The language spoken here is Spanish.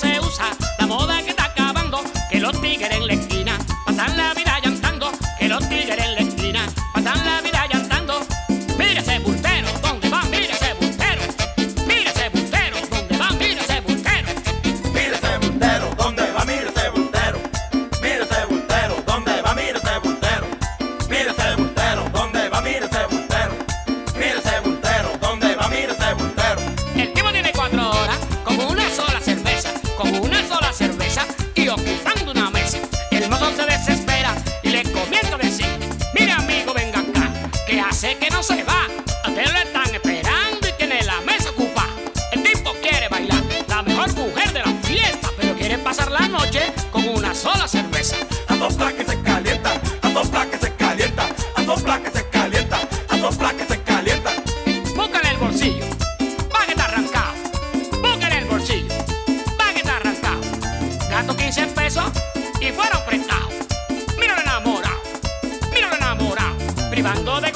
se usa, la moda que está acabando, que los tigres en la esquina pasan la vida llantando, que los tigres en la esquina pasan la vida llantando. Mírese bultero, ¿dónde va? Mírese bultero. Mírese bultero, ¿dónde va? Mírese bultero. Mírese bultero, ¿dónde va? Mírese bultero. Mírese bultero, ¿dónde va? Mírese bultero. Mírese bultero, ¿dónde va? Mírese bultero. Mírese bultero, ¿dónde va? Mírese bultero. El tipo tiene 4 horas con una sola cerveza, con una sola cerveza y ocupando una mesa. El mozo se desespera y le comienza a decir: mira amigo, venga acá, que hace que no se va, a usted lo están esperando y tiene la mesa ocupada. El tipo quiere bailar, la mejor mujer de la fiesta, pero quiere pasar la noche con una sola cerveza. A soplar que se calienta, a soplar que se calienta, a soplar que se calienta, a soplar que se calienta. Búscale el bolsillo, va que está arrancado. Búscale el bolsillo, va que está arrancado. Gato 15 pesos y fueron prestados. Míralo enamorado, privando de